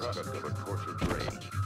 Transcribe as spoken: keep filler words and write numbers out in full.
product of a tortured rage.